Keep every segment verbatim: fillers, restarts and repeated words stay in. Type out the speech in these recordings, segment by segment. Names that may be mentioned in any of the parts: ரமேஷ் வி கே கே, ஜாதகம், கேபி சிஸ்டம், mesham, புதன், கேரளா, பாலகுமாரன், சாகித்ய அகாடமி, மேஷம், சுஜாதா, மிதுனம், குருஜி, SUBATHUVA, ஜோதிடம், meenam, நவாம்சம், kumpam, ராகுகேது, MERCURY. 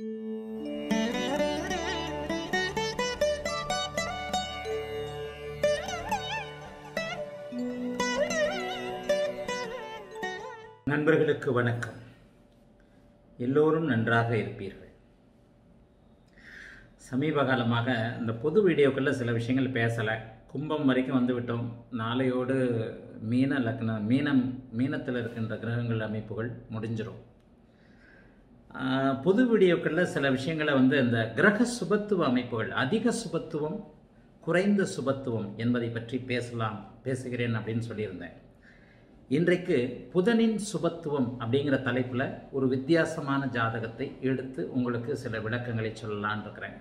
நண்பர்களுக்கு வணக்கம். எல்லோரும் நன்றாக இருப்பீர்கள். சமீப காலமாக இந்த பொது வீடியோக்களில் சில விஷயங்கள் பேசலை. கும்பம் வரைக்கும் வந்துவிட்டோம். நாளையோடு மீன லக்னம் மீனம் மீனத்தில் இருக்கின்ற கிரகங்கள் அமைப்புகள் முடிஞ்சிடும். பொது வீடியோக்களில் சில விஷயங்களை வந்து இந்த கிரக சுபத்துவ அமைப்புகள், அதிக சுபத்துவம் குறைந்த சுபத்துவம் என்பதை பற்றி பேசலாம் பேசுகிறேன் அப்படின்னு சொல்லியிருந்தேன். இன்றைக்கு புதனின் சுபத்துவம் அப்படிங்கிற தலைப்பில் ஒரு வித்தியாசமான ஜாதகத்தை எடுத்து உங்களுக்கு சில விளக்கங்களை சொல்லலான் இருக்கிறேன்.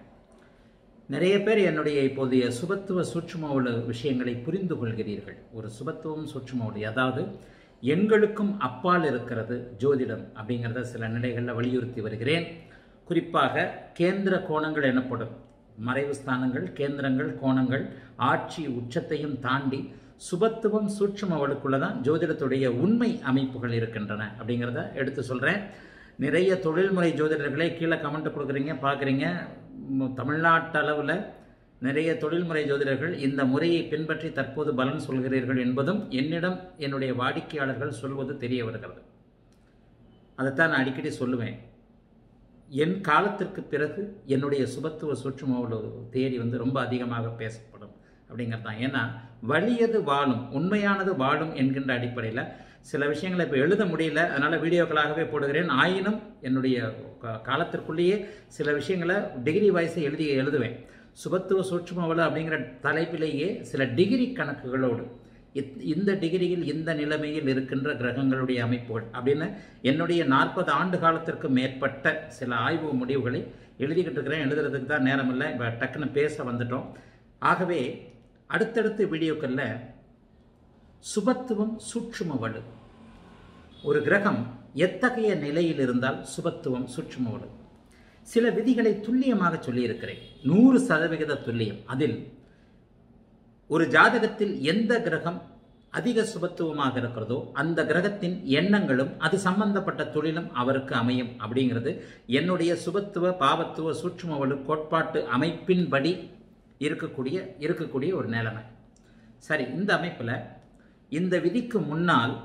நிறைய பேர் என்னுடைய இப்போதைய சுபத்துவ சூட்சுமவுல விஷயங்களை புரிந்து கொள்கிறீர்கள். ஒரு சுபத்துவம் சூட்சுமவுல அதாவது எண்களுக்கும் அப்பால் இருக்கிறது ஜோதிடம் அப்படிங்கிறத சில நிலைகளில் வலியுறுத்தி வருகிறேன். குறிப்பாக கேந்திர கோணங்கள் எனப்படும் மறைவு ஸ்தானங்கள், கேந்திரங்கள், கோணங்கள், ஆட்சி உச்சத்தையும் தாண்டி சுபத்துவம் சூட்சுமவளுக்குள்ள தான் ஜோதிடத்துடைய உண்மை அமைப்புகள் இருக்கின்றன அப்படிங்கிறத எடுத்து சொல்கிறேன். நிறைய தொழில்முறை ஜோதிடர்களே கீழே கமெண்ட் கொடுக்குறீங்க, பார்க்குறீங்க. தமிழ்நாட்டளவில் நிறைய தொழில்முறை ஜோதிடர்கள் இந்த முறையை பின்பற்றி தற்போது பலன் சொல்கிறீர்கள் என்பதும் என்னிடம் என்னுடைய வாடிக்கையாளர்கள் சொல்வது தெரிய வருகிறது. அதைத்தான் நான் அடிக்கடி சொல்லுவேன். என் காலத்திற்கு பிறகு என்னுடைய சுபத்துவ சூட்சுமவளு தேடி வந்து ரொம்ப அதிகமாக பேசப்படும் அப்படிங்கிறது தான். ஏன்னா வலியது வாழும், உண்மையானது வாழும் என்கின்ற அடிப்படையில் சில விஷயங்களை இப்போ எழுத முடியல, அதனால் வீடியோக்களாகவே போடுகிறேன். ஆயினும் என்னுடைய காலத்திற்குள்ளேயே சில விஷயங்களை டிகிரி வாய்ஸை எழுதி எழுதுவேன். சுபத்துவ சூட்சுமவளு அப்படிங்கிற தலைப்பிலேயே சில டிகிரி கணக்குகளோடு இந்த டிகிரியில் இந்த நிலைமையில் இருக்கின்ற கிரகங்களுடைய அமைப்புகள் அப்படின்னு என்னுடைய நாற்பது ஆண்டு காலத்திற்கு மேற்பட்ட சில ஆய்வு முடிவுகளை எழுதிக்கிட்டு இருக்கிறேன். எழுதுறதுக்கு தான் நேரம் இல்லை, இப்போ டக்குன்னு பேச வந்துட்டோம். ஆகவே அடுத்தடுத்த வீடியோக்களில் சுபத்துவம் சூட்சுமவளு, ஒரு கிரகம் எத்தகைய நிலையில் இருந்தால் சுபத்துவம் சூட்சுமவளு, சில விதிகளை துல்லியமாக சொல்லியிருக்கிறேன். நூறு சதவிகித துல்லியம். அதில் ஒரு ஜாதகத்தில் எந்த கிரகம் அதிக சுபத்துவமாக இருக்கிறதோ அந்த கிரகத்தின் எண்ணங்களும் அது சம்பந்தப்பட்ட தொழிலும் அவருக்கு அமையும் அப்படிங்கிறது என்னுடைய சுபத்துவ பாவத்துவ சூட்சுமவளு கோட்பாட்டு அமைப்பின்படி இருக்கக்கூடிய இருக்கக்கூடிய ஒரு நிலைமை. சரி, இந்த அமைப்பில் இந்த விதிக்கு முன்னால்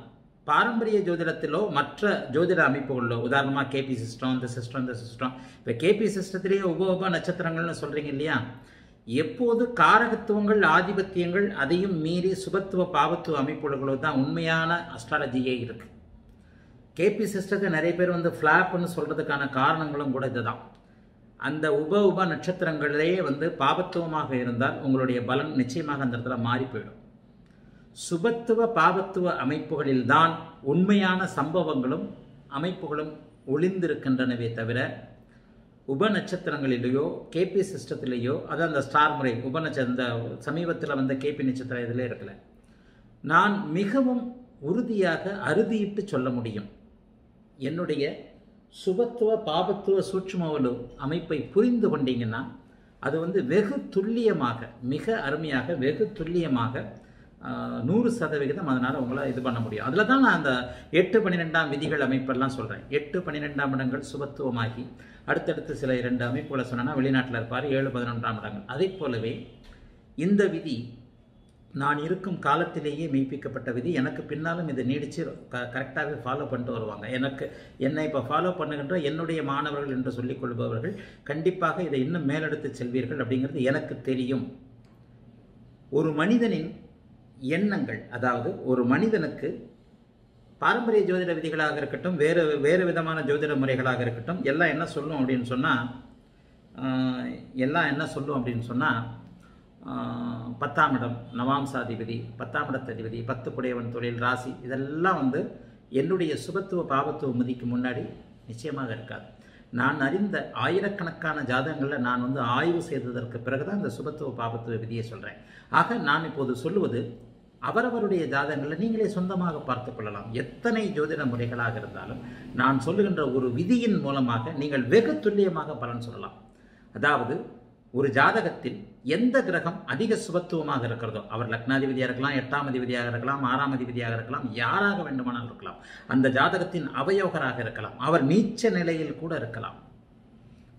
பாரம்பரிய ஜோதிடத்திலோ மற்ற ஜோதிட அமைப்புகளிலோ, உதாரணமாக கேபி சிஸ்டம், இந்த சிஸ்டம் இந்த சிஸ்டம் இப்போ கேபி சிஸ்டத்திலேயே உப உப நட்சத்திரங்கள்னு சொல்கிறீங்க இல்லையா? எப்போது காரகத்துவங்கள் ஆதிபத்தியங்கள் அதையும் மீறி சுபத்துவ பாவத்துவ அமைப்புகளோ தான் உண்மையான அஸ்ட்ராலஜியே இருக்குது. கேபி சிஸ்டத்தை நிறைய பேர் வந்து ஃப்ளாப்னு சொல்கிறதுக்கான காரணங்களும் கூட இது தான். அந்த உப உப நட்சத்திரங்களிலேயே வந்து பாபத்துவமாக இருந்தால் உங்களுடைய பலன் நிச்சயமாக அந்த இடத்துல மாறி போயிடும். சுபத்துவ பாபத்துவ அமைப்புகளில்தான் உண்மையான சம்பவங்களும் அமைப்புகளும் ஒளிந்திருக்கின்றனவே தவிர உப நட்சத்திரங்களிலேயோ கேபி சிஸ்டத்திலேயோ, அதான் அந்த ஸ்டார் முறை உப நட்சத்திர, இந்த சமீபத்தில் வந்து கேபி நட்சத்திரம் இதில் இருக்கல. நான் மிகவும் உறுதியாக அறுதியிட்டு சொல்ல முடியும், என்னுடைய சுபத்துவ பாபத்துவ சூட்சுமவளு அமைப்பை புரிந்து கொண்டீங்கன்னா அது வந்து வெகு துல்லியமாக, மிக அருமையாக, வெகு துல்லியமாக நூறு சதவிகிதம் அதனால் உங்களை இது பண்ண முடியும். அதில் தான் நான் அந்த எட்டு பன்னிரெண்டாம் விதிகள் அமைப்பெல்லாம் சொல்கிறேன். எட்டு பன்னிரெண்டாம் இடங்கள் சுபத்துவமாகி அடுத்தடுத்து சில இரண்டு அமைப்புகளை சொன்னால் வெளிநாட்டில் இருப்பார். ஏழு பதினொன்றாம் இடங்கள். அதே போலவே இந்த விதி நான் இருக்கும் காலத்திலேயே மெய்ப்பிக்கப்பட்ட விதி. எனக்கு பின்னாலும் இது நீடிச்சு க கரெக்டாகவே ஃபாலோ பண்ணிட்டு வருவாங்க. எனக்கு என்னை இப்போ ஃபாலோ பண்ணுகின்ற என்னுடைய மாணவர்கள் என்று சொல்லிக்கொள்பவர்கள் கண்டிப்பாக இதை இன்னும் மேலெடுத்து செல்வீர்கள் அப்படிங்கிறது எனக்கு தெரியும். ஒரு மனிதனின் எண்ணங்கள், அதாவது ஒரு மனிதனுக்கு பாரம்பரிய ஜோதிட விதிகளாக இருக்கட்டும், வேறு வேறு விதமான ஜோதிட முறைகளாக இருக்கட்டும், எல்லாம் என்ன சொல்லும் அப்படின்னு சொன்னால் எல்லாம் என்ன சொல்லும் அப்படின்னு சொன்னால் பத்தாம் இடம், நவாம்சாதிபதி, பத்தாம் இடத்ததிபதி, பத்து புடையவன், தொழில், ராசி, இதெல்லாம் வந்து என்னுடைய சுபத்துவ பாவத்துவ முதிக்கு முன்னாடி நிச்சயமாக இருக்காது. நான் அறிந்த ஆயிரக்கணக்கான ஜாதகங்களில் நான் வந்து ஆய்வு செய்ததற்கு பிறகுதான் இந்த சுபத்துவ பாவத்துவ விதியை சொல்கிறேன். ஆக நான் இப்போது சொல்லுவது அவரவருடைய ஜாதகங்களை நீங்களே சொந்தமாக பார்த்து கொள்ளலாம். எத்தனை ஜோதிட முறைகளாக இருந்தாலும் நான் சொல்லுகின்ற ஒரு விதியின் மூலமாக நீங்கள் வெகு துல்லியமாக பலன் சொல்லலாம். அதாவது ஒரு ஜாதகத்தில் எந்த கிரகம் அதிக சுபத்துவமாக இருக்கிறதோ, அவர் லக்னாதிபதியாக இருக்கலாம், எட்டாம் அதிபதியாக இருக்கலாம், ஆறாம் அதிபதியாக இருக்கலாம், யாராக வேண்டுமானாலும் இருக்கலாம், அந்த ஜாதகத்தின் அவயோகராக இருக்கலாம், அவர் நீச்ச நிலையில் கூட இருக்கலாம்,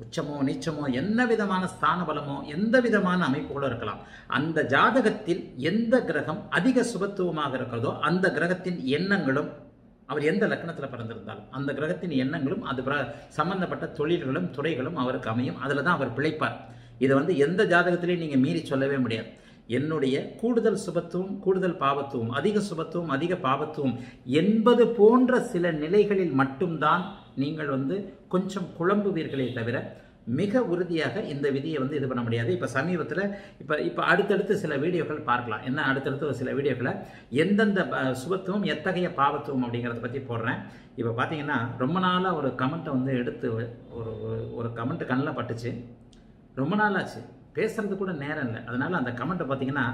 உச்சமோ நீச்சமோ என்ன விதமான ஸ்தான பலமோ எந்த விதமான அமைப்புகளோ இருக்கலாம், அந்த ஜாதகத்தில் எந்த கிரகம் அதிக சுபத்துவமாக இருக்கிறதோ அந்த கிரகத்தின் எண்ணங்களும், அவர் எந்த லக்னத்தில் பிறந்திருந்தாலும் அந்த கிரகத்தின் எண்ணங்களும் அது சம்பந்தப்பட்ட தொழில்களும் துறைகளும் அவருக்கு அமையும். அதில் தான் அவர் பிழைப்பார். இதை வந்து எந்த ஜாதகத்திலையும் நீங்கள் மீறி சொல்லவே முடியாது. என்னுடைய கூடுதல் சுபத்துவம் கூடுதல் பாபத்துவம் அதிக சுபத்துவம் அதிக பாபத்துவம் என்பது போன்ற சில நிலைகளில் மட்டும்தான் நீங்கள் வந்து கொஞ்சம் குழம்புவீர்களே தவிர மிக உறுதியாக இந்த விதியை வந்து இது பண்ண முடியாது. இப்போ சமீபத்தில் இப்போ இப்போ அடுத்தடுத்து சில வீடியோக்கள் பார்க்கலாம். என்ன அடுத்தடுத்து ஒரு சில வீடியோக்களை எந்தெந்த சுபத்துவம் எத்தகைய பாவத்துவம் அப்படிங்கிறத பற்றி போடுறேன். இப்போ பார்த்தீங்கன்னா ரொம்ப நாளாக ஒரு கமெண்ட்டை வந்து எடுத்து ஒரு ஒரு கமெண்ட்டு கண்ணில் பட்டுச்சு. ரொம்ப நாளாச்சு, பேசுறது கூட நேரம் இல்லை. அதனால் அந்த கமெண்ட்டை பார்த்தீங்கன்னா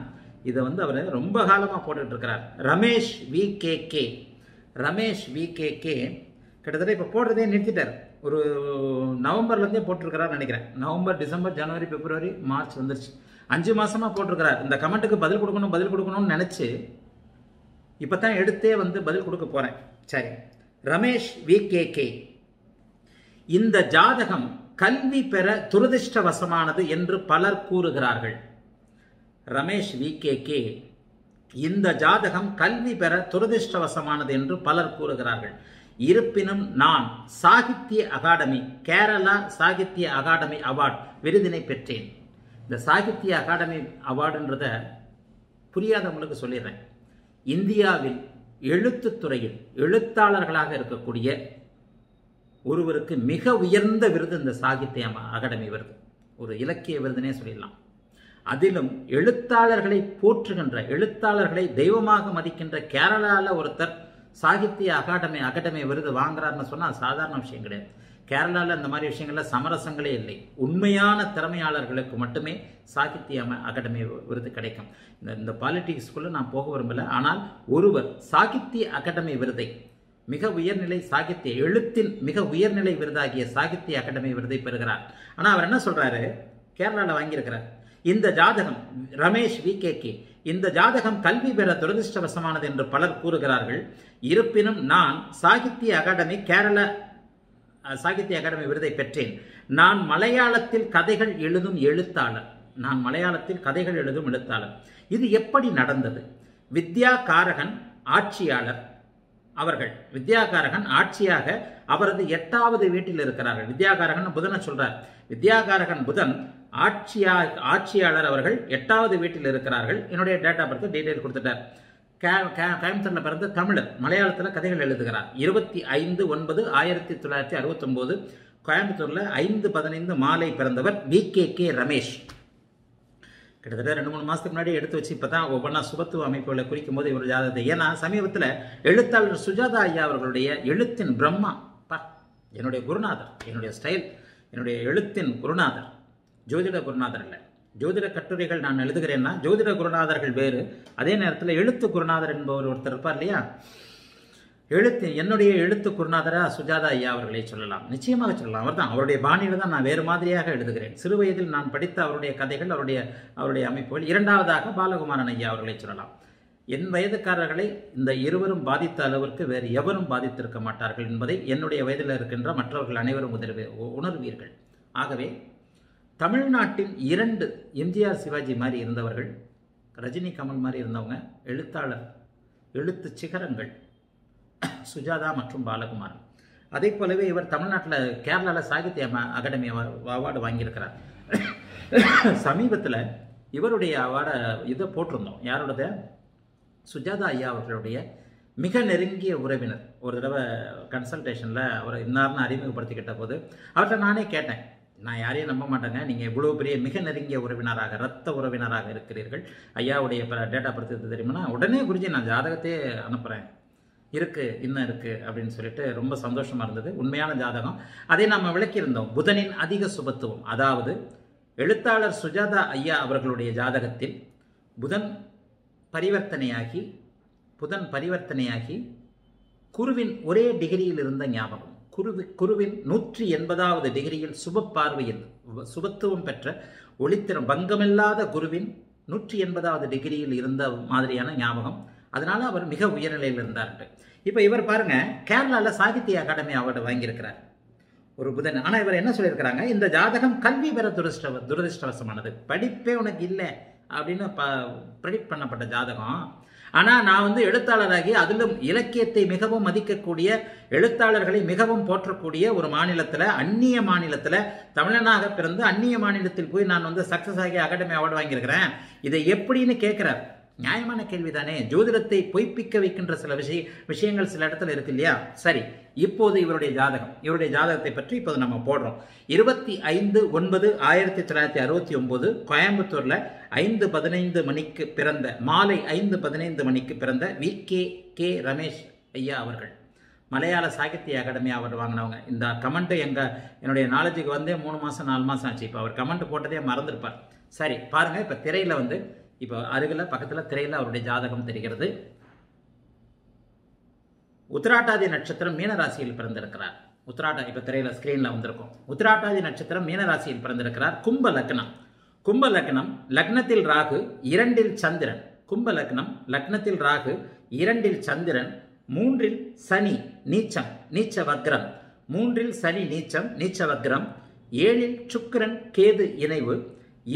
இதை வந்து அவர் ரொம்ப காலமாக போட்டுட்ருக்கிறார். ரமேஷ் வி கே கே ரமேஷ் வி கே கே கிட்டத்தட்ட இப்போ போடுறதே நிறுத்திட்டார். ஒரு நவம்பர்லேருந்தே போட்டிருக்கிறார் நினைக்கிறேன். நவம்பர், டிசம்பர், ஜனவரி, பிப்ரவரி, மார்ச் வந்துருச்சு. அஞ்சு மாதமாக போட்டிருக்கிறார். இந்த கமெண்ட்டுக்கு பதில் கொடுக்கணும் பதில் கொடுக்கணும்னு நினச்சி இப்போ தான் எடுத்தே வந்து பதில் கொடுக்க போகிறேன். சரி, ரமேஷ் வி கே கே, இந்த ஜாதகம் கல்வி பெற துரதிருஷ்டவசமானது என்று பலர் கூறுகிறார்கள். ரமேஷ் வி கே கே, இந்த ஜாதகம் கல்வி பெற துரதிருஷ்டவசமானது என்று பலர் கூறுகிறார்கள். இருப்பினும் நான் சாகித்ய அகாடமி, கேரளா சாகித்ய அகாடமி அவார்டு விருதினை பெற்றேன். இந்த சாகித்ய அகாடமி அவார்டுன்றத புரியாதவங்களுக்கு சொல்லிடுறேன். இந்தியாவில் எழுத்துத்துறையில் எழுத்தாளர்களாக இருக்கக்கூடிய ஒருவருக்கு மிக உயர்ந்த விருது இந்த சாகித்ய அகாடமி விருது. ஒரு இலக்கிய விருதுனே சொல்லிடலாம். அதிலும் எழுத்தாளர்களை போற்றுகின்ற, எழுத்தாளர்களை தெய்வமாக மதிக்கின்ற கேரளாவில் ஒருத்தர் சாகித்ய அகாடமி அகாடமி விருது வாங்குறாருன்னு சொன்னால் சாதாரண விஷயம் கிடையாது. கேரளாவில் இந்த மாதிரி விஷயங்களில் சமரசங்களே இல்லை. உண்மையான திறமையாளர்களுக்கு மட்டுமே சாகித்ய அகாடமி விருது கிடைக்கும். இந்த இந்த பாலிட்டிக்ஸ்குள்ளே நான் போக விரும்பலை. ஆனால் ஒருவர் சாகித்ய அகாடமி விருதை, மிக உயர்நிலை சாகித்ய எழுத்தின் மிக உயர்நிலை விருதாகிய சாகித்ய அகாடமி விருதை பெறுகிறார். ஆனால் அவர் என்ன சொல்கிறாரு, கேரளாவில் வாங்கியிருக்கிறார். இந்த ஜாதகம், ரமேஷ் வி கே கே, இந்த ஜாதகம் கல்வி பெற துரதிருஷ்டவசமானது என்று பலர் கூறுகிறார்கள். இருப்பினும் நான் சாகித்ய அகாடமி கேரள சாகித்ய அகாடமி விருதை பெற்றேன். நான் மலையாளத்தில் கதைகள் எழுதும் எழுத்தாளர். நான் மலையாளத்தில் கதைகள் எழுதும் எழுத்தாளர். இது எப்படி நடந்தது? வித்யாகாரகன் ஆட்சியாளர் அவர்கள், வித்யாகாரகன் ஆட்சியாக அவரது எட்டாவது வீட்டில் இருக்கிறார்கள். வித்யாகாரகன் புதனை சொல்றார். வித்யாகாரகன் புதன் ஆட்சியா ஆட்சியாளர் அவர்கள் எட்டாவது வீட்டில் இருக்கிறார்கள். என்னுடைய டேட் ஆஃப் பர்த் டீட்டெயில் கொடுத்துட்டார். கோயம்புத்தூரில் பிறந்த தமிழர், மலையாளத்தில் கதைகள் எழுதுகிறார். இருபத்தி ஐந்து ஒன்பது ஆயிரத்தி தொள்ளாயிரத்தி அறுபத்தி ஒன்பது கோயம்புத்தூரில் ஐந்து பதினைந்து மாலை பிறந்தவர் வி கே கே ரமேஷ். கிட்டத்தட்ட ரெண்டு மூணு மாதத்துக்கு முன்னாடி எடுத்து வச்சு இப்போ தான் ஒவ்வொன்றா சுபத்துவ அமைப்புகளை குறிக்கும் போது இவர் ஜாதகத்தை, ஏன்னா சமீபத்தில் எழுத்தாளர் சுஜாதா ஐயா அவர்களுடைய எழுத்தின் பிரம்மா, பா என்னுடைய குருநாதர், என்னுடைய ஸ்டைல், என்னுடைய எழுத்தின் குருநாதர், ஜோதிட குருநாதர் இல்லை. ஜோதிட கட்டுரைகள் நான் எழுதுகிறேன்னா ஜோதிட குருநாதர்கள் வேறு. அதே நேரத்தில் எழுத்து குருநாதர் என்பவர் ஒருத்தர் இருப்பார் இல்லையா, எழுத்து என்னுடைய எழுத்து குருநாதராக சுஜாதா ஐயா அவர்களை சொல்லலாம், நிச்சயமாக சொல்லலாம். அவர் தான், அவருடைய பாணியில் தான் நான் வேறு மாதிரியாக எழுதுகிறேன். சிறு வயதில் நான் படித்த அவருடைய கதைகள், அவருடைய அவருடைய அமைப்புகள். இரண்டாவதாக பாலகுமாரன் ஐயா அவர்களை சொல்லலாம். என் வயதுக்காரர்களை இந்த இருவரும் பாதித்த அளவிற்கு வேறு எவரும் பாதித்திருக்க மாட்டார்கள் என்பதை என்னுடைய வயதில் இருக்கின்ற மற்றவர்கள் அனைவரும் உதவி உணர்வீர்கள். ஆகவே தமிழ்நாட்டின் இரண்டு எம்ஜிஆர் சிவாஜி மாதிரி இருந்தவர்கள், ரஜினி கமல் மாதிரி இருந்தவங்க, எழுத்தாளர், எழுத்து சிகரங்கள் சுஜாதா மற்றும் பாலகுமாரன். அதே போலவே இவர் தமிழ்நாட்டில் கேரளாவில் சாகித்ய அகாடமி அவார்டு வாங்கியிருக்கிறார். சமீபத்தில் இவருடைய அவார்டை இதை போட்டிருந்தோம். யாரோடத? சுஜாதா ஐயா அவர்களுடைய மிக நெருங்கிய உறவினர். ஒரு தடவை கன்சல்டேஷனில் அவர் இன்னார்னு அறிமுகப்படுத்திக்கிட்ட போது அவர்கிட்ட நானே கேட்டேன், நான் யாரையும் நம்ப மாட்டேங்க, நீங்கள் இவ்வளோ பெரிய மிக நெருங்கிய உறவினராக, ரத்த உறவினராக இருக்கிறீர்கள், ஐயாவுடைய டேட்டா பற்றி தெரியுமா? உடனே குருஜி நான் ஜாதகத்தையே அனுப்புகிறேன், இருக்குது, இன்னும் இருக்குது அப்படின்னு சொல்லிட்டு ரொம்ப சந்தோஷமாக இருந்தது. உண்மையான ஜாதகம். அதை நாம் விளக்கியிருந்தோம். புதனின் அதிக சுபத்துவம், அதாவது எழுத்தாளர் சுஜாதா ஐயா அவர்களுடைய ஜாதகத்தில் புதன் பரிவர்த்தனையாகி புதன் பரிவர்த்தனையாகி குருவின் ஒரே டிகிரியில் இருந்த ஞாபகம், குருவி குருவின் நூற்றி எண்பதாவது டிகிரியில் சுப பார்வையில் சுபத்துவம் பெற்ற ஒளித்திறம் பங்கமில்லாத குருவின் நூற்றி எண்பதாவது டிகிரியில் இருந்த மாதிரியான ஞாபகம். அதனால அவர் மிக உயர்நிலையில் இருந்தார். இப்போ இவர் பாருங்க, கேரளாவில் சாகித்ய அகாடமி அவார்டு வாங்கியிருக்கிறார். ஒரு புதன். ஆனால் இவர் என்ன சொல்லியிருக்கிறாங்க, இந்த ஜாதகம் கல்வி பெற துரதிருஷ்ட துரதிருஷ்டவசமானது, படிப்பே உனக்கு இல்லை அப்படின்னு ப ப்ரெடிக்ட் பண்ணப்பட்ட ஜாதகம். ஆனால் நான் வந்து எழுத்தாளராகி அதிலும் இலக்கியத்தை மிகவும் மதிக்கக்கூடிய எழுத்தாளர்களை மிகவும் போற்றக்கூடிய ஒரு மாநிலத்தில், அந்நிய மாநிலத்தில் தமிழனாக பிறந்து அந்நிய மாநிலத்தில் போய் நான் வந்து சக்ஸஸ் ஆகி அகாடமி அவார்டு வாங்கியிருக்கிறேன், இதை எப்படின்னு கேட்குறார். நியாயமான கேள்விதானே. ஜோதிடத்தை பொய்ப்பிக்க வைக்கின்ற சில விஷய விஷயங்கள் சில இடத்துல இருக்கு இல்லையா? சரி, இப்போது இவருடைய ஜாதகம், இவருடைய ஜாதகத்தை பற்றி இப்போது நம்ம போடுறோம். இருபத்தி ஐந்து ஒன்பது ஆயிரத்தி தொள்ளாயிரத்தி அறுபத்தி ஒன்பது கோயம்புத்தூர்ல ஐந்து பதினைந்து மணிக்கு பிறந்த, மாலை ஐந்து பதினைந்து மணிக்கு பிறந்த வி கே கே ரமேஷ் ஐயா அவர்கள், மலையாள சாகித்ய அகாடமி அவார்டு வாங்கினவங்க. இந்த கமெண்ட்டு எங்கள் என்னுடைய நாலேஜுக்கு வந்தே மூணு மாதம் நாலு மாதம் ஆச்சு. இப்போ அவர் கமெண்ட் போட்டதே மறந்துருப்பார். சரி பாருங்கள், இப்போ திரையில் வந்து இப்போ அருகில் பக்கத்தில் திரையில் அவருடைய ஜாதகம் தெரிகிறது. உத்திராட்டாதி நட்சத்திரம் மீனராசியில் பிறந்திருக்கிறார். உத்திராட்டா இப்போ திரையில் ஸ்க்ரீனில் வந்திருக்கும். உத்திராட்டாதி நட்சத்திரம் மீனராசியில் பிறந்திருக்கிறார். கும்ப லக்னம், கும்ப லக்னம், லக்னத்தில் ராகு, இரண்டில் சந்திரன். கும்ப லக்னம், லக்னத்தில் ராகு, இரண்டில் சந்திரன், மூன்றில் சனி நீச்சம் நீச்ச வக்ரம், மூன்றில் சனி நீச்சம் நீச்ச வக்ரம், ஏழில் சுக்கிரன் கேது இணைவு,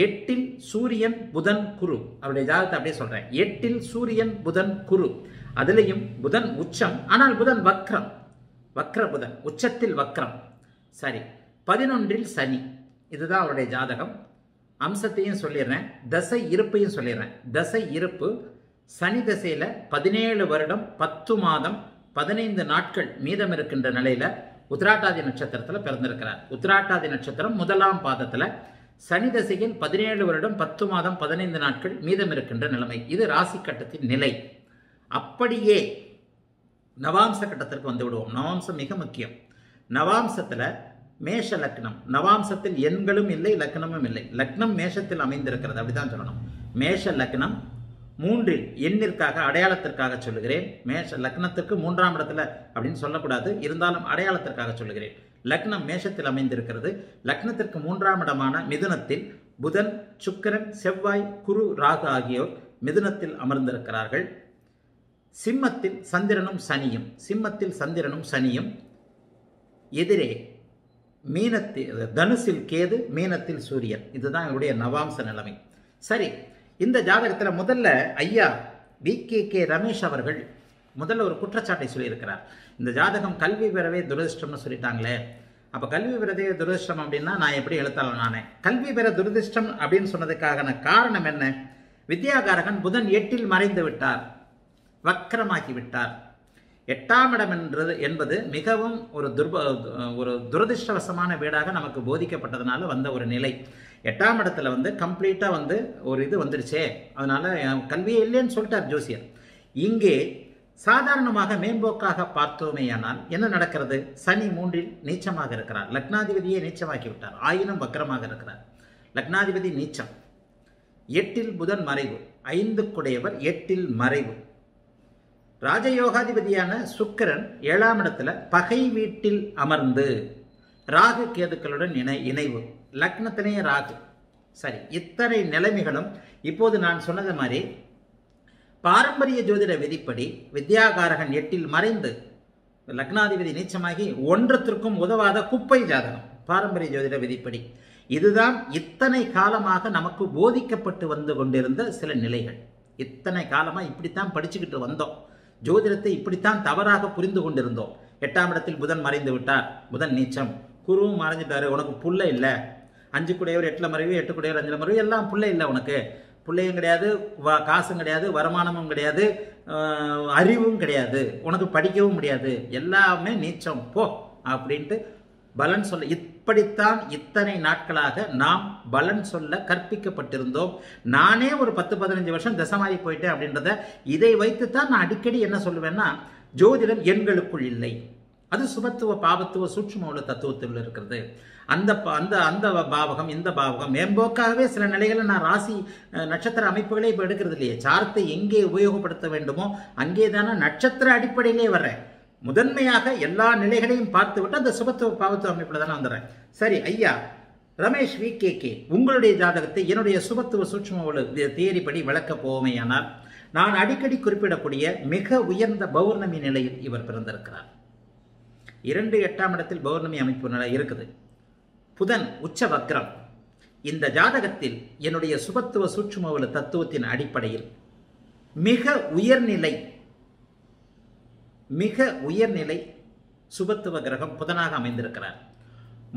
எட்டில் சூரியன் புதன் குரு. அவருடைய ஜாதகத்தை அப்படியே சொல்றேன். எட்டில் சூரியன் புதன் குரு, அதுலேயும் புதன் உச்சம், ஆனால் புதன் வக்ரம், வக்ர புதன், உச்சத்தில் வக்ரம். சரி, பதினொன்றில் சனி. இதுதான் அவருடைய ஜாதகம். அம்சத்தையும் சொல்லிடுறேன், தசை இருப்பையும் சொல்லிடுறேன். தசை இருப்பு சனி தசையில் பதினேழு வருடம் பத்து மாதம் பதினைந்து நாட்கள் மீதம் இருக்கின்ற நிலையில் உத்திராட்டாதி நட்சத்திரத்தில் பிறந்திருக்கிறார். உத்திராட்டாதி நட்சத்திரம் முதலாம் பாதத்தில் சனி தசையில் பதினேழு வருடம் பத்து மாதம் பதினைந்து நாட்கள் மீதம் இருக்கின்ற நிலைமை. இது ராசி கட்டத்தின் நிலை. அப்படியே நவாம்ச கட்டத்திற்கு வந்து விடுவோம். நவாம்சம் மிக முக்கியம். நவாம்சத்தில் மேஷ லக்னம். நவாம்சத்தில் எண்களும் இல்லை, லக்னமும் இல்லை. லக்னம் மேஷத்தில் அமைந்திருக்கிறது, அப்படிதான் சொல்லணும். மேஷ லக்னம் மூன்றில், எண்ணிற்காக அடையாளத்திற்காக சொல்லுகிறேன். மேஷ லக்னத்திற்கு மூன்றாம் இடத்துல அப்படின்னு சொல்லக்கூடாது, இருந்தாலும் அடையாளத்திற்காக சொல்லுகிறேன். லக்னம் மேஷத்தில் அமைந்திருக்கிறது. லக்னத்திற்கு மூன்றாம் இடமான மிதுனத்தில் புதன், சுக்கிரன், செவ்வாய், குரு, ராகு ஆகியோர் மிதுனத்தில் அமர்ந்திருக்கிறார்கள். சிம்மத்தில் சந்திரனும் சனியும், சிம்மத்தில் சந்திரனும் சனியும், எதிரே மீனத்தில் தனுசில் கேது, மீனத்தில் சூரியன். இதுதான் இவருடைய நவாம்ச நிலைமை. சரி, இந்த ஜாதகத்தில் முதல்ல ஐயா வி கே கே ரமேஷ் அவர்கள் முதல்ல ஒரு குற்றச்சாட்டை சொல்லியிருக்கிறார். இந்த ஜாதகம் கல்வி பெறவே துரதிருஷ்டம்னு சொல்லிட்டாங்களே, அப்போ கல்வி பெறவே துரதிருஷ்டம் அப்படின்னா நான் எப்படி எழுத்தாளன் நானே? கல்வி பெற துரதிருஷ்டம் அப்படின்னு சொன்னதுக்கான காரணம் என்ன? வித்யாகாரகன் புதன் எட்டில் மறைந்து விட்டார், வக்கரமாகி விட்டார். எட்டாம் இடம் என்றது என்பது மிகவும் ஒரு துர்ப ஒரு துரதிருஷ்டவசமான வீடாக நமக்கு போதிக்கப்பட்டதுனால வந்த ஒரு நிலை. எட்டாம் இடத்துல வந்து கம்ப்ளீட்டாக வந்து ஒரு இது வந்துருச்சே, அதனால் கல்வியே இல்லைன்னு சொல்லிட்டார் ஜோசியர். இங்கே சாதாரணமாக மேம்போக்காக பார்த்தோமேயானால் என்ன நடக்கிறது? சனி மூன்றில் நீச்சமாக இருக்கிறார். லக்னாதிபதியே நீச்சமாக்கி விட்டார், ஆயினும் வக்கரமாக இருக்கிறார். லக்னாதிபதி நீச்சம், எட்டில் புதன் மறைவு, ஐந்து குடையவர் எட்டில் மறைவு. ராஜயோகாதிபதியான சுக்கிரன் ஏழாம் இடத்துல பகை வீட்டில் அமர்ந்து ராகு கேதுக்களுடன் இணை இணைவு லக்னத்தினே ராகு. சரி, இத்தனை நிலைமைகளும் இப்போது நான் சொன்னது மாதிரி பாரம்பரிய ஜோதிட விதிப்படி வித்யாகாரகன் எட்டில் மறைந்து லக்னாதிபதி நீச்சமாகி ஒன்றத்திற்கும் உதவாத குப்பை ஜாதகம், பாரம்பரிய ஜோதிட விதிப்படி. இதுதான் இத்தனை காலமாக நமக்கு போதிக்கப்பட்டு வந்து கொண்டிருந்த சில நிலைகள். இத்தனை காலமாக இப்படித்தான் படிச்சுக்கிட்டு வந்தோம், ஜோதிடத்தை இப்படித்தான் தவறாக புரிந்து கொண்டிருந்தோம். எட்டாம் இடத்தில் புதன் மறைந்து விட்டார், புதன் நீச்சம், குருவும் மறைஞ்சிட்டாரு, உனக்கு புள்ள இல்லை, அஞ்சு கூடையவர் எட்டில் மறைவு, எட்டு கூடையவர் அஞ்சில் மறைவு, எல்லாம் புள்ள இல்லை, உனக்கு பிள்ளையும் கிடையாது, காசும் கிடையாது, வருமானமும் கிடையாது, அறிவும் கிடையாது, உனக்கு படிக்கவும் முடியாது, எல்லாமே நீச்சம் போ அப்படின்ட்டு பலன் சொல்ல, இப்படித்தான் இத்தனை நாட்களாக நாம் பலன் சொல்ல கற்பிக்கப்பட்டிருந்தோம். நானே ஒரு பத்து பதினஞ்சு வருஷம் தசமாரி போயிட்டேன் அப்படின்றத இதை வைத்துத்தான் நான் அடிக்கடி என்ன சொல்லுவேன்னா, ஜோதிடம் எண்களுக்குள் இல்லை, அது சுபத்துவ பாபத்துவ சூட்சும உள்ள தத்துவத்தில் இருக்கிறது. அந்த அந்த அந்த பாவகம் இந்த பாவகம் மேம்போக்காகவே சில நிலைகளை நான் ராசி நட்சத்திர அமைப்புகளே இப்போ எடுக்கிறது இல்லையே. சார்த்தை எங்கே உபயோகப்படுத்த வேண்டுமோ அங்கே தானே நட்சத்திர அடிப்படையிலே வர்றேன். முதன்மையாக எல்லா நிலைகளையும் பார்த்து விட்டு அந்த சுபத்துவ பாவத்துவ அமைப்பில் தானே வந்துடுறேன். சரி ஐயா ரமேஷ் வி கே கே, உங்களுடைய ஜாதகத்தை என்னுடைய சுபத்துவ சூட்சும உள்ள தியரிப்படி விளக்கப் போவோமேயானால், நான் அடிக்கடி குறிப்பிடக்கூடிய மிக உயர்ந்த பௌர்ணமி நிலையில் இவர் பிறந்திருக்கிறார். இரண்டு எட்டாம் இடத்தில் பௌர்ணமி அமைப்பு நிலை இருக்குது. புதன் உச்ச வக்ரம். இந்த ஜாதகத்தில் என்னுடைய சுபத்துவ சூட்சுமவலு தத்துவத்தின் அடிப்படையில் மிக உயர்நிலை மிக உயர்நிலை சுபத்துவ கிரகம் புதனாக அமைந்திருக்கிறார்.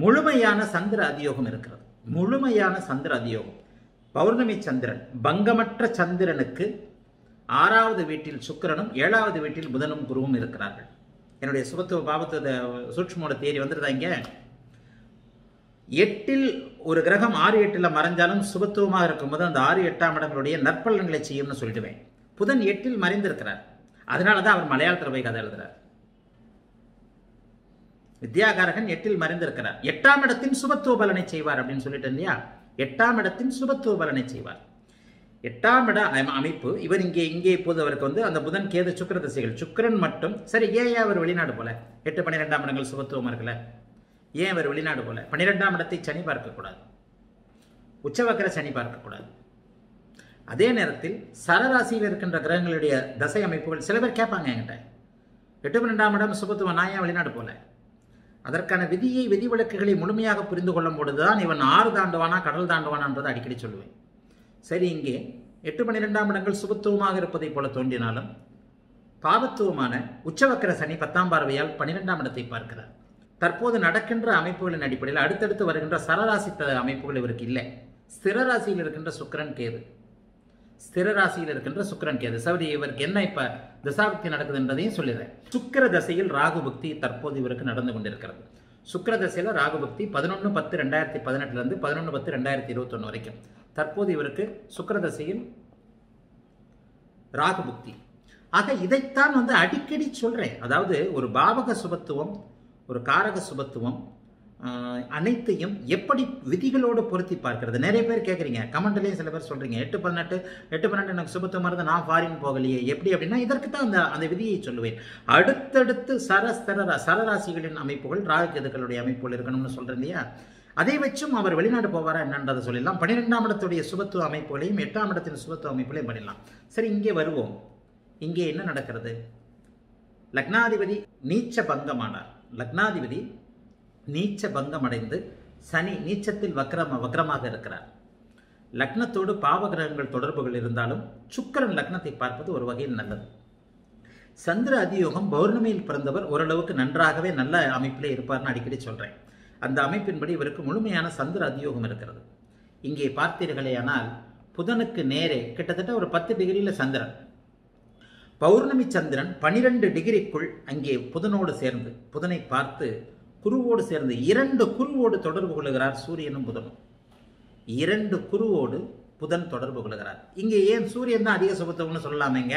முழுமையான சந்திர அதியோகம் இருக்கிறது. முழுமையான சந்திர அதியோகம் பௌர்ணமி சந்திரன், பங்கமற்ற சந்திரனுக்கு ஆறாவது வீட்டில் சுக்கிரனும் ஏழாவது வீட்டில் புதனும் குருவும் இருக்கிறார்கள். என்னுடைய சுபத்துவ பாவத்துவ சூட்சுமோட தேதி வந்துருதாங்க. எட்டில் ஒரு கிரகம் ஆறு எட்டில் மறைஞ்சாலும் சுபத்துவமாக இருக்கும்போது அந்த ஆறு எட்டாம் இடங்களுடைய நற்பலன்களை செய்யும்னு சொல்லிடுவேன். புதன் எட்டில் மறைந்திருக்கிறார். அதனால தான் அவர் மலையாளத்தில் போய் கதை எழுதுகிறார். வித்யாகாரகன் எட்டில் மறைந்திருக்கிறார். எட்டாம் இடத்தின் சுபத்துவ பலனை செய்வார் அப்படின்னு சொல்லிட்டு இல்லையா? எட்டாம் இடத்தின் சுபத்துவ பலனை செய்வார். எட்டாம் இட அமைப்பு இவர் இங்கே இங்கே இப்போது அவருக்கு வந்து அந்த புதன் கேது சுக்கிர திசைகள், சுக்கிரன் மட்டும் சரி. ஏன் அவர் வெளிநாடு போல? எட்டு பன்னிரெண்டாம் இடங்கள் சுபத்துவமாக இருக்கல, ஏன் அவர் வெளிநாடு போல? பன்னிரெண்டாம் இடத்தை சனி பார்க்கக்கூடாது, உச்சவக்கர சனி பார்க்கக்கூடாது. அதே நேரத்தில் சரராசியில் இருக்கின்ற கிரகங்களுடைய தசை அமைப்புகள் சில பேர் கேட்பாங்க என்கிட்ட, எட்டு பன்னெண்டாம் இடம் சுபத்துவம், நான் ஏன் வெளிநாடு போல? அதற்கான விதியை விதி விளக்குகளை முழுமையாக புரிந்து கொள்ளும்போதுதான் இவன் ஆறு தாண்டுவானா கடல் தாண்டுவானான்றதை அடிக்கடி சொல்லுவேன். சரி, இங்கே எட்டு பன்னிரெண்டாம் இடங்கள் சுபத்துவமாக இருப்பதை போல தோன்றினாலும் பாவத்துவமான உச்சவக்கர சனி பத்தாம் பார்வையால் பன்னிரெண்டாம் இடத்தை பார்க்கிறார். தற்போது நடக்கின்ற அமைப்புகளின் அடிப்படையில் அடுத்தடுத்து வருகின்ற சரராசி அமைப்புகள் இவருக்கு இல்லை. ஸ்திரராசியில் இருக்கின்ற சுக்கிரன் கேது, ஸ்திரராசியில் இருக்கின்ற சுக்கிரன் கேது சரி. இவருக்கு என்ன இப்போ தசாபக்தி நடக்குது என்றதையும் சொல்லிடுறேன். சுக்கிர தசையில் ராகு பக்தி தற்போது இவருக்கு நடந்து கொண்டிருக்கிறது. சுக்கிர தசையில் ராகு பக்தி பதினொன்று பத்து ரெண்டாயிரத்தி பதினெட்டுலேருந்து பதினொன்று பத்து ரெண்டாயிரத்தி இருபத்தொன்று வரைக்கும் தற்போது இவருக்கு சுக்கிர தசையில் ராகு பக்தி. ஆக இதைத்தான் வந்து அடிக்கடி சொல்கிறேன். அதாவது ஒரு பாவக சுபத்துவம், ஒரு காரக சுபத்துவம் அனைத்தையும் எப்படி விதிகளோடு பொருத்தி பார்க்கிறது. நிறைய பேர் கேட்குறீங்க, கமெண்ட்லேயும் சில பேர் சொல்கிறீங்க, எட்டு பன்னெண்டு எட்டு பன்னெண்டு எனக்கு சுபத்துவமாக இருந்தால் நான் ஃபாரின் போகலையே எப்படி அப்படின்னா, இதற்கு தான் அந்த அந்த விதியை சொல்லுவேன். அடுத்தடுத்து சரஸ்தர சரராசிகளின் அமைப்புகள் ராகுகேதுக்களுடைய அமைப்புகள் இருக்கணும்னு சொல்கிறேன் இல்லையா? அதை வச்சும் அவர் வெளிநாடு போவாரா என்னன்றதை சொல்லிடலாம். பன்னிரெண்டாம் இடத்துடைய சுபத்துவ அமைப்புகளையும் எட்டாம் இடத்தின் சுபத்துவ அமைப்புகளையும் பண்ணிடலாம். சரி, இங்கே வருவோம். இங்கே என்ன நடக்கிறது? லக்னாதிபதி நீச்ச பங்கமானார். லக்னாதிபதி நீச்ச பங்கமடைந்து சனி நீச்சத்தில் வக்ரம வக்ரமாக இருக்கிறார். லக்னத்தோடு பாவகிரகங்கள் தொடர்புகள் இருந்தாலும் சுக்கிரன் லக்னத்தை பார்ப்பது ஒரு வகையில் நல்லது. சந்திர அதியோகம் பௌர்ணமியில் பிறந்தவர் ஓரளவுக்கு நன்றாகவே நல்ல அமைப்பிலே இருப்பார்னு அடிக்கடி சொல்கிறேன். அந்த அமைப்பின்படி இவருக்கு முழுமையான சந்திர அதியோகம் இருக்கிறது. இங்கே பார்த்தீர்களேயானால் புதனுக்கு நேரே கிட்டத்தட்ட ஒரு பத்து டிகிரியில் சந்திரன், பௌர்ணமி சந்திரன் பனிரெண்டு டிகிரிக்குள் அங்கே புதனோடு சேர்ந்து புதனை பார்த்து குருவோடு சேர்ந்து இரண்டு குருவோடு தொடர்பு கொள்கிறார். சூரியனும் புதனும் இரண்டு குருவோடு புதன் தொடர்பு கொள்கிறார். இங்கே ஏன் சூரியன் தான் அதிக சுபத்துவம்னு சொல்லலாமேங்க?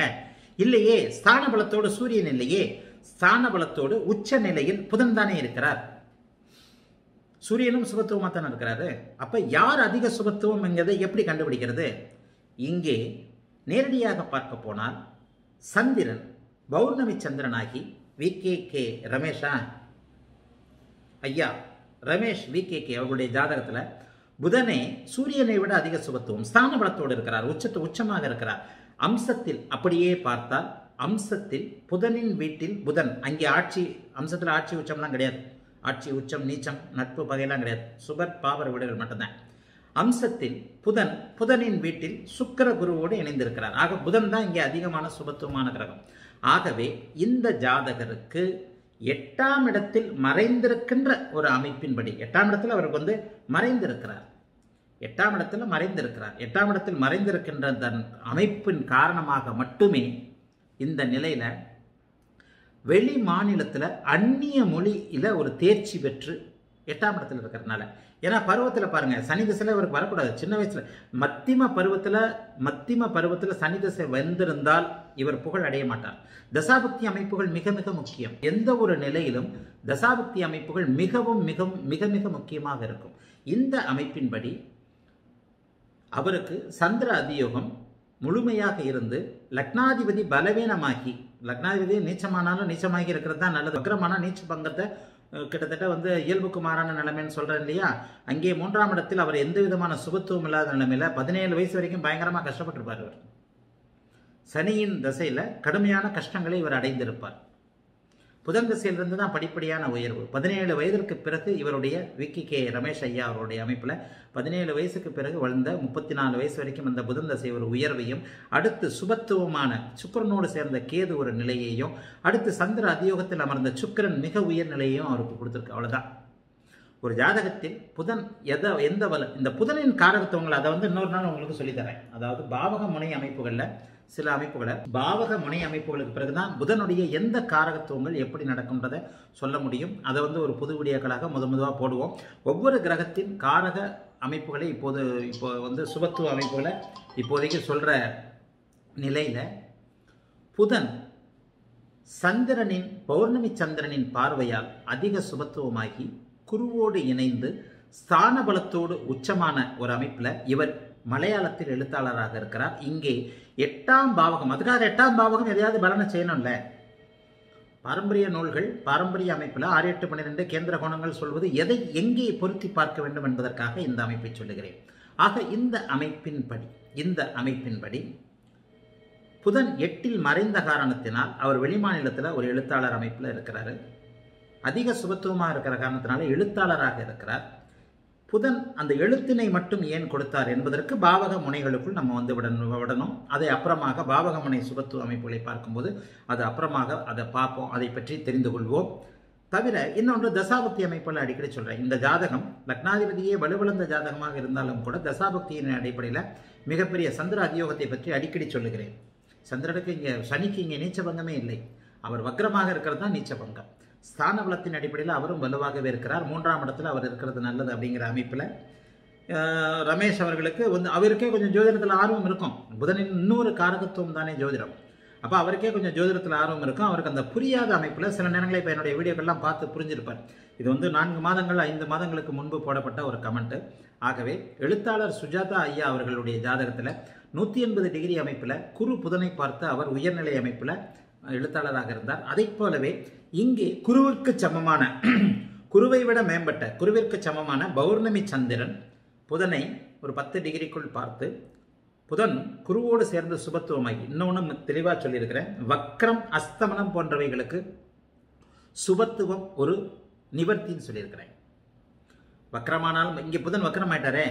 இல்லையே, ஸ்தான பலத்தோடு சூரியன் இல்லையே, ஸ்தான பலத்தோடு உச்ச நிலையில் புதன் தானே இருக்கிறார். சூரியனும் சுபத்துவமாக தானே இருக்கிறாரு. அப்போ யார் அதிக சுபத்துவம் என்கிறதை எப்படி கண்டுபிடிக்கிறது? இங்கே நேரடியாக பார்க்க போனால் சந்திரன் பௌர்ணமி சந்திரனாகி வி கே கே ரமேஷா ஐயா ரமேஷ் வி கே கே அவர்களுடைய ஜாதகத்தில் புதனே சூரியனை விட அதிக சுபத்துவம் ஸ்தான பலத்தோடு இருக்கிறார், உச்சத்து உச்சமாக இருக்கிறார். அம்சத்தில் அப்படியே பார்த்தால் அம்சத்தில் புதனின் வீட்டில் புதன் அங்கே ஆட்சி, அம்சத்தில் ஆட்சி உச்சம்லாம் கிடையாது, ஆட்சி உச்சம் நீச்சம் நட்பு பகையெல்லாம் கிடையாது, சுபர் பாவர் வீடுகள் மட்டும்தான். அம்சத்தில் புதன் புதனின் வீட்டில் சுக்கிர குருவோடு இணைந்திருக்கிறார். ஆக புதன் தான் இங்கே அதிகமான சுபத்துவமான கிரகம். ஆகவே இந்த ஜாதகருக்கு எட்டாம் இடத்தில் மறைந்திருக்கின்ற ஒரு அமைப்பின்படி எட்டாம் இடத்தில் அவருக்கு வந்து மறைந்திருக்கிறார். எட்டாம் இடத்துல மறைந்திருக்கிறார். எட்டாம் இடத்தில் மறைந்திருக்கின்ற தன் அமைப்பின் காரணமாக மட்டுமே இந்த நிலையில் வெளி மாநிலத்தில் அந்நிய மொழியில் ஒரு தேர்ச்சி பெற்று எட்டாம் இடத்துல இருக்கிறதுனால, ஏன்னா பருவத்தில் பாருங்கள், சனி திசையில் இவருக்கு வரக்கூடாது. சின்ன வயசில் மத்தியம பருவத்தில் மத்தியம பருவத்தில் சனி திசை வந்திருந்தால் இவர் புகழ் அடைய மாட்டார். தசாபக்தி அமைப்புகள் மிக மிக முக்கியம். எந்த ஒரு நிலையிலும் தசாபக்தி அமைப்புகள் மிகவும் மிகவும் மிக மிக முக்கியமாக இருக்கும். இந்த அமைப்பின்படி அவருக்கு சந்திர அதியோகம் முழுமையாக இருந்து லக்னாதிபதி பலவீனமாகி, லக்னாதிபதி நீச்சமானாலும் நீச்சமாகி இருக்கிறது தான் நல்லது. வக்ரமான நீச்ச பங்கத்தை கிட்டத்தட்ட வந்து இயல்புக்கு மாறான நிலைமைன்னு சொல்கிறேன் இல்லையா? அங்கே மூன்றாம் இடத்தில் அவர் எந்த விதமான சுபத்துவம் இல்லாத நிலைமையில் பதினேழு வயசு வரைக்கும் பயங்கரமாக கஷ்டப்பட்டிருப்பார். இவர் சனியின் தசையில் கடுமையான கஷ்டங்களை இவர் அடைந்திருப்பார். புதன் திசையிலிருந்து தான் படிப்படியான உயர்வு. பதினேழு வயதிற்கு பிறகு இவருடைய விக்கி கே ரமேஷ் ஐயா அவருடைய அமைப்பில் பதினேழு வயசுக்கு பிறகு வளர்ந்த முப்பத்தி நாலு வயசு வரைக்கும் அந்த புதன் திசை ஒரு உயர்வையும், அடுத்து சுபத்துவமான சுக்கிரனோடு சேர்ந்த கேது ஒரு நிலையையும், அடுத்து சந்திர அதியோகத்தில் அமர்ந்த சுக்கிரன் மிக உயர் நிலையையும் அவருக்கு கொடுத்துருக்கு. அவ்வளோதான். ஒரு ஜாதகத்தில் புதன் எதை எந்த வலு, இந்த புதனின் காரகத்துவங்களை அதை வந்து இன்னொரு நாள் உங்களுக்கு சொல்லித்தரேன். அதாவது பாவக முனை அமைப்புகளில் சில அமைப்புகளை, பாவக முனை அமைப்புகளுக்கு பிறகுதான் புதனுடைய எந்த காரகத்துவங்கள் எப்படி நடக்கும்ன்றதை சொல்ல முடியும். அதை வந்து ஒரு புது வீடியோக்களாக முத முதவாக போடுவோம். ஒவ்வொரு கிரகத்தின் காரக அமைப்புகளை இப்போது இப்போ வந்து சுபத்துவ அமைப்புகளை இப்போதைக்கு சொல்கிற நிலையில், புதன் சந்திரனின் பௌர்ணமி சந்திரனின் பார்வையால் அதிக சுபத்துவமாகி குருவோடு இணைந்து ஸ்தான பலத்தோடு உச்சமான ஒரு அமைப்பில் இவர் மலையாளத்தில் எழுத்தாளராக இருக்கிறார். இங்கே எட்டாம் பாவகம், அதுக்காக எட்டாம் பாவகம் எதையாவது பலனை செய்யணும்ல. பாரம்பரிய நூல்கள் பாரம்பரிய அமைப்பில் ஆறு எட்டு பன்னிரெண்டு கேந்திர கோணங்கள் சொல்வது எதை எங்கே பொருத்தி பார்க்க வேண்டும் என்பதற்காக இந்த அமைப்பை சொல்லுகிறேன். ஆக இந்த அமைப்பின்படி இந்த அமைப்பின்படி புதன் எட்டில் மறைந்த காரணத்தினால் அவர் வெளிமாநிலத்தில் ஒரு எழுத்தாளர் அமைப்பில் இருக்கிறாரு. அதிக சுபத்துவமாக இருக்கிற காரணத்தினால எழுத்தாளராக இருக்கிறார். புதன் அந்த எழுத்தினை மட்டும் ஏன் கொடுத்தார் என்பதற்கு பாவக முனைகளுக்குள் நம்ம வந்து விடணும். அதை அப்புறமாக பாவக முனை சுபத்துவ அமைப்புகளை பார்க்கும்போது அது அப்புறமாக அதை பார்ப்போம், அதை பற்றி தெரிந்து கொள்வோம். தவிர இன்னொன்று தசாபக்தி அமைப்பில் அடிக்கடி சொல்கிறேன். இந்த ஜாதகம் லக்னாதிபதியே வலுவிழந்த ஜாதகமாக இருந்தாலும் கூட தசாபக்தியின் அடிப்படையில் மிகப்பெரிய சந்திர அதியோகத்தை பற்றி அடிக்கடி சொல்லுகிறேன். சந்திரனுக்கு இங்கே சனிக்கு இங்கே நீச்சபங்கமே இல்லை, அவர் வக்ரமாக இருக்கிறது தான் நீச்சபங்கம். ஸ்தான பலத்தின் அடிப்படையில் அவரும் வலுவாகவே இருக்கிறார். மூன்றாம் இடத்துல அவர் இருக்கிறது நல்லது அப்படிங்கிற அமைப்பில் ரமேஷ் அவர்களுக்கு வந்து அவருக்கே கொஞ்சம் ஜோதிடத்தில் ஆர்வம் இருக்கும். புதனின் இன்னொரு காரகத்துவம் தானே ஜோதிடம். அப்போ அவருக்கே கொஞ்சம் ஜோதிடத்தில் ஆர்வம் இருக்கும். அவருக்கு அந்த புரியாத அமைப்பில் சில நேரங்களில் இப்போ என்னுடைய வீடியோக்கள்லாம் பார்த்து புரிஞ்சிருப்பார். இது வந்து நான்கு மாதங்கள் ஐந்து மாதங்களுக்கு முன்பு போடப்பட்ட ஒரு கமெண்ட்டு. ஆகவே எழுத்தாளர் சுஜாதா ஐயா அவர்களுடைய ஜாதகத்தில் நூற்றி எண்பது டிகிரி அமைப்பில் குரு புதனை பார்த்து அவர் உயர்நிலை அமைப்பில் எழுத்தாளராக இருந்தார். அதை போலவே இங்கே குருவிற்கு சமமான, குருவை விட மேம்பட்ட, குருவிற்கு சமமான பௌர்ணமி சந்திரன் புதனை ஒரு பத்து டிகிரிக்குள் பார்த்து புதன் குருவோடு சேர்ந்து சுபத்துவமாகி, இன்னொன்று தெளிவாக சொல்லியிருக்கிறேன், வக்ரம் அஸ்தமனம் போன்றவைகளுக்கு சுபத்துவம் ஒரு நிவர்த்தின்னு சொல்லியிருக்கிறேன். வக்ரமானாலும் இங்கே புதன் வக்ரமாயிட்டாரே,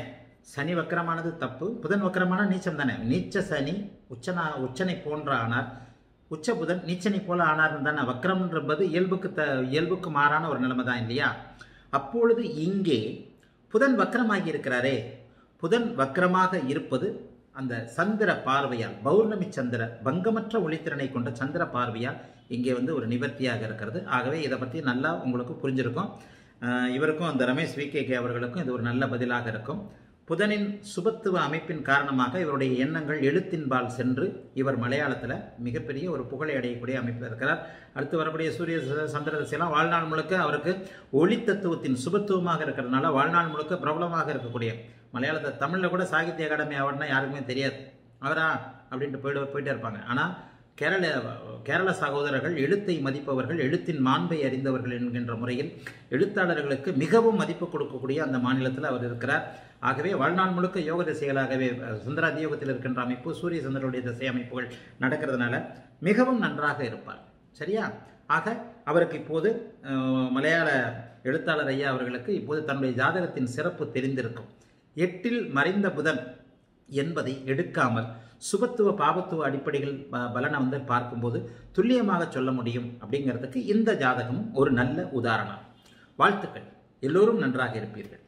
சனி வக்ரமானது தப்பு, புதன் வக்ரமான நீச்சம் தானே, நீச்ச சனி உச்சனா உச்சனை போன்ற ஆனார், உச்ச புதன் நீச்சனை போல ஆனார்னு தானே. வக்ரம்ன்றது இயல்புக்கு த இயல்புக்கு மாறான ஒரு நிலைமை தான் இல்லையா. அப்பொழுது இங்கே புதன் வக்ரமாகி இருக்கிறாரே, புதன் வக்ரமாக இருப்பது அந்த சந்திர பார்வையால், பௌர்ணமி சந்திர பங்கமற்ற ஒளித்திறனை கொண்ட சந்திர பார்வையால் இங்கே வந்து ஒரு நிவர்த்தியாக இருக்கிறது. ஆகவே இதை பற்றி நல்லா உங்களுக்கு புரிஞ்சிருக்கும். இவருக்கும் அந்த ரமேஷ் வி கே கே அவர்களுக்கும் இது ஒரு நல்ல பதிலாக இருக்கும். புதனின் சுபத்துவ அமைப்பின் காரணமாக இவருடைய எண்ணங்கள் எழுத்தின்பால் சென்று இவர் மலையாளத்தில் மிகப்பெரிய ஒரு புகழை அடையக்கூடிய அமைப்பில் இருக்கிறார். அடுத்து வரக்கூடிய சூரிய சந்திர திசையெல்லாம் வாழ்நாள் முழுக்க அவருக்கு ஒளி தத்துவத்தின் சுபத்துவமாக இருக்கிறதுனால வாழ்நாள் முழுக்க பிரபலமாக இருக்கக்கூடிய, மலையாளத்தை தமிழில் கூட சாகித்ய அகாடமி அவார்டுனா யாருக்குமே தெரியாது, அவரா அப்படின்ட்டு போயிட்டு போயிட்டே இருப்பாங்க. ஆனால் கேரள கேரள சகோதரர்கள் எழுத்தை மதிப்பவர்கள், எழுத்தின் மாண்பை அறிந்தவர்கள் என்கின்ற முறையில் எழுத்தாளர்களுக்கு மிகவும் மதிப்பு கொடுக்கக்கூடிய அந்த மாநிலத்தில் அவர் இருக்கிறார். ஆகவே வாழ்நாள் முழுக்க யோக திசைகளாகவே சுந்தராதியோகத்தில் இருக்கின்ற அமைப்பு, சூரிய சந்திரனுடைய திசை அமைப்புகள் நடக்கிறதுனால மிகவும் நன்றாக இருப்பார். சரியா? ஆக அவருக்கு இப்போது மலையாள எழுத்தாளர் ஐயா அவர்களுக்கு இப்போது தன்னுடைய ஜாதகத்தின் சிறப்பு தெரிந்திருக்கும். எட்டில் மறைந்த புதன் என்பதை எடுக்காமல் சுபத்துவ பாபத்துவ அடிப்படைகள் பலனை வந்து பார்க்கும்போது துல்லியமாக சொல்ல முடியும் அப்படிங்கிறதுக்கு இந்த ஜாதகம் ஒரு நல்ல உதாரணம். வாழ்த்துக்கள், எல்லோரும் நன்றாக இருப்பீர்கள்.